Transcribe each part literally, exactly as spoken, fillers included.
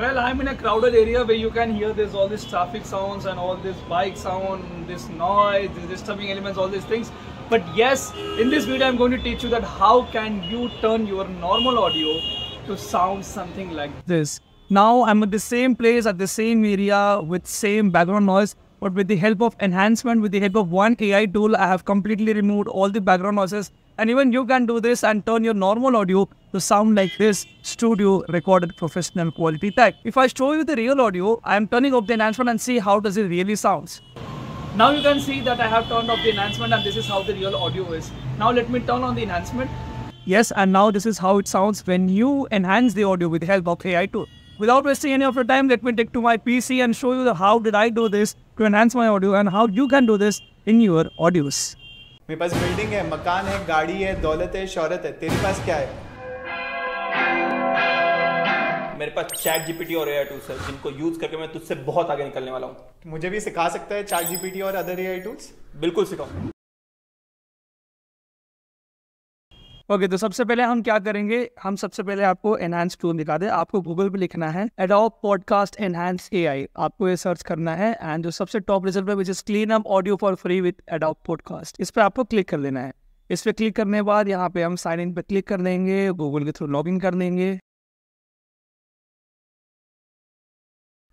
Well, I'm in a crowded area where you can hear this all this traffic sounds and all this bike sound, this noise, this disturbing elements, all these things. But yes, in this video I'm going to teach you that how can you turn your normal audio to sound something like this. Now I'm at the same place, at the same area, with same background noise, but with the help of enhancement, with the help of one A I tool, I have completely removed all the background noises. And even you can do this and turn your normal audio to sound like this studio recorded professional quality tag. If I show you the real audio, I am turning off the enhancement and see how does it really sounds. Now you can see that I have turned off the enhancement and this is how the real audio is. Now let me turn on the enhancement. Yes, and now this is how it sounds when you enhance the audio with the help of A I tool. Without wasting any of your time, let me take to my P C and show you the how did I do this to enhance my audio and how you can do this in your audios. मेरे पास building है, मकान है, गाड़ी है, दौलत है, शौहरत है, तेरे पास क्या है? मेरे पास चैट जी पी टी और ए आई टूल्स है, जिनको यूज करके मैं तुझसे बहुत आगे निकलने वाला हूँ। मुझे भी सिखा सकता है चैट जी पी टी और अदर ए आई टूल्स? बिल्कुल सिखाऊं। ओके okay, तो सबसे पहले हम क्या करेंगे, हम सबसे पहले आपको एनहांस टूल दिखा दे। आपको गूगल पे लिखना है Adobe podcast enhance A I, आपको ये सर्च करना है एंड जो सबसे टॉप रिजल्ट है which is clean up audio for free with Adobe podcast, इस पर आपको क्लिक कर लेना है। इस पर क्लिक करने के बाद यहाँ पे हम साइन इन पे क्लिक कर देंगे, गूगल के थ्रू लॉग इन कर देंगे।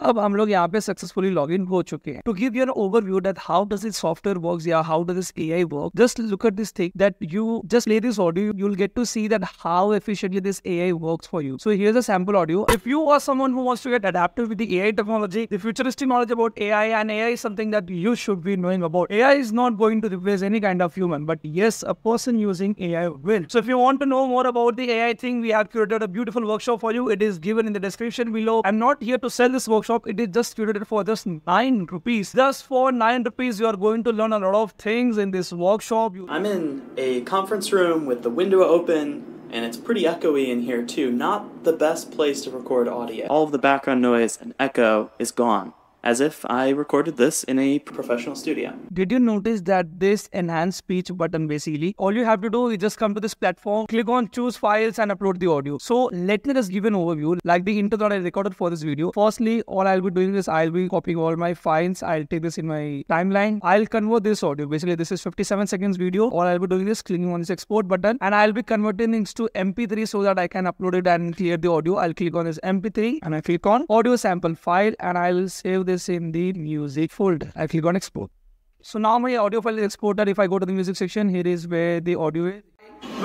अब हम लोग यहाँ पे सक्सेसफुली लॉग इन हो चुके हैं। To give you an overview that how does this software works या how does this A I work, just look at this thing that you just play this audio, you will get to see that how efficiently this A I works for you. So here is a sample audio. If you are someone who wants to get adapted with the A I technology, the futuristic knowledge about A I and A I is something that you should be knowing about. A I is not going to replace any kind of human, but yes a person using A I will. So if you want to know more about the A I thing, we have curated a beautiful workshop for you. It is given in the description below. I am not here to sell this workshop shop, it is just curated for just nine rupees. Just for nine rupees you are going to learn a lot of things in this workshop. You I'm in a conference room with the window open and it's pretty echoey in here too. Not the best place to record audio. All of the background noise and echo is gone, as if I recorded this in a professional studio. Did you notice that this enhanced speech button, basically all you have to do is just come to this platform, click on choose files and upload the audio. So let me just give an overview like the intro that I recorded for this video. Firstly, all I'll be doing is I'll be copying all my files, I'll take this in my timeline, I'll convert this audio. Basically this is fifty-seven seconds video. All I'll be doing is clicking on this export button and I'll be converting things to M P three so that I can upload it and clear the audio. I'll click on this M P three and I click on audio sample file and I'll save this in the music folder. I click on export. So now my audio file is exported. If I go to the music section, here is where the audio is.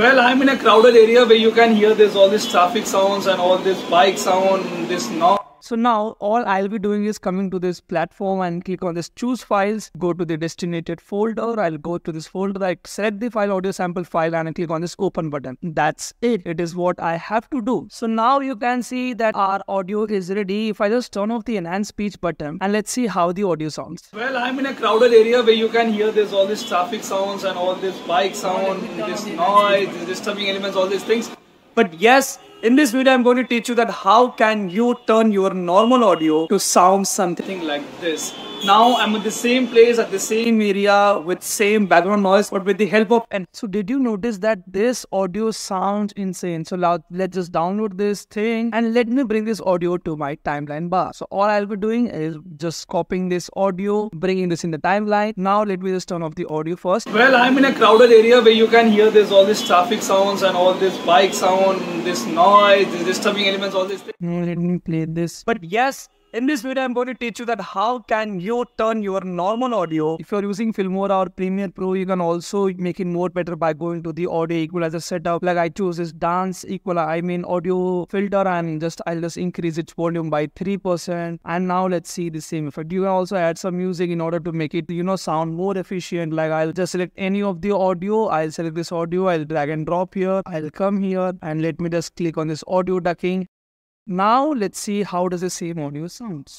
Well, I'm in a crowded area where you can hear this all this traffic sounds and all this bike sound, this noise. So now all I'll be doing is coming to this platform and click on this choose files, go to the designated folder. I'll go to this folder, I select the file audio sample file and I click on this open button. That's it. It is what I have to do. So now you can see that our audio is ready. If I just turn off the enhance speech button and let's see how the audio sounds. Well, I'm in a crowded area where you can hear this all this traffic sounds and all this bike sound, this noise, this disturbing elements, all these things. But yes, in this video I'm going to teach you that how can you turn your normal audio to sound something like this. Now I'm at the same place, at the same area, with same background noise, but with the help of and so did you notice that this audio sounds insane? So now let's just download this thing and let me bring this audio to my timeline bar. So all I'll be doing is just copying this audio, bringing this in the timeline. Now let me just turn off the audio first. Well, I'm in a crowded area where you can hear this all this traffic sounds and all this bike sound, this noise, this disturbing elements, all this thing. No, let me play this. But yes, in this video, I'm going to teach you that how can you turn your normal audio. If you're using Filmora or Premiere Pro, you can also make it more better by going to the audio equalizer setup. Like I choose this dance equalizer, I mean audio filter, and just I'll just increase its volume by three percent. And now let's see the same effect. You can also add some music in order to make it, you know, sound more efficient. Like I'll just select any of the audio. I'll select this audio, I'll drag and drop here. I'll come here and let me just click on this audio ducking. Now let's see how does the same audio sounds.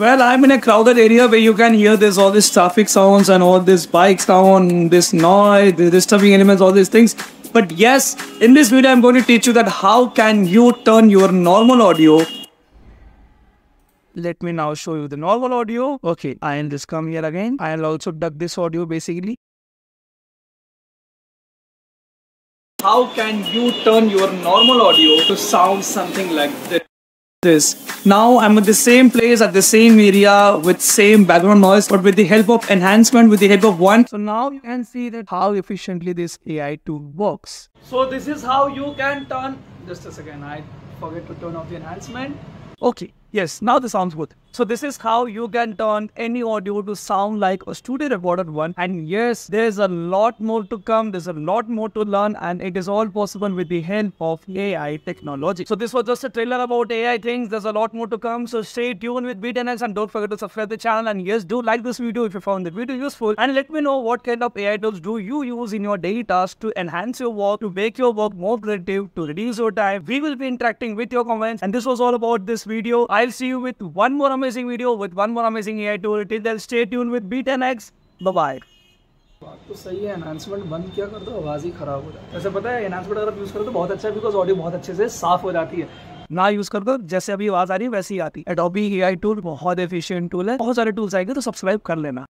Well, I'm in a crowded area where you can hear this all this traffic sounds and all this bike sound, this noise, this disturbing elements, all these things. But yes, in this video I'm going to teach you that how can you turn your normal audio. Let me now show you the normal audio. Okay, I'll just come here again. I'll also duck this audio basically. How can you turn your normal audio to sound something like this? this. Now I'm at the same place, at the same area, with same background noise, but with the help of enhancement, with the help of one. So now you can see that how efficiently this A I tool works. So this is how you can turn, just a second, I forget to turn off the enhancement. Okay, yes, now this sounds good. So this is how you can turn any audio to sound like a studio recorded one. And yes, there's a lot more to come. There's a lot more to learn, and it is all possible with the help of A I technology. So this was just a trailer about A I things. There's a lot more to come. So stay tuned with B ten X and don't forget to subscribe to the channel. And yes, do like this video if you found the video useful. And let me know what kind of A I tools do you use in your daily tasks to enhance your work, to make your work more creative, to reduce your time. We will be interacting with your comments. And this was all about this video. I'll see you with one more amazing video with one more amazing A I tool. Till then, stay tuned with B ten X. Bye bye. बात तो सही है, enhancement बंद क्या कर दो, आवाज ही खराब हो जाती है। वैसे पता है, एनहांसमेंट अगर आप यूज करो तो बहुत अच्छा है, बिकॉज ऑडियो बहुत अच्छे से साफ हो जाती है। ना यूज कर दो, जैसे अभी आवाज आ रही है वैसे ही आती है। एडोबी A I टूल बहुत एफिशिएंट टूल है, बहुत सारे टूल्स आएंगे तो सब्सक्राइब कर लेना।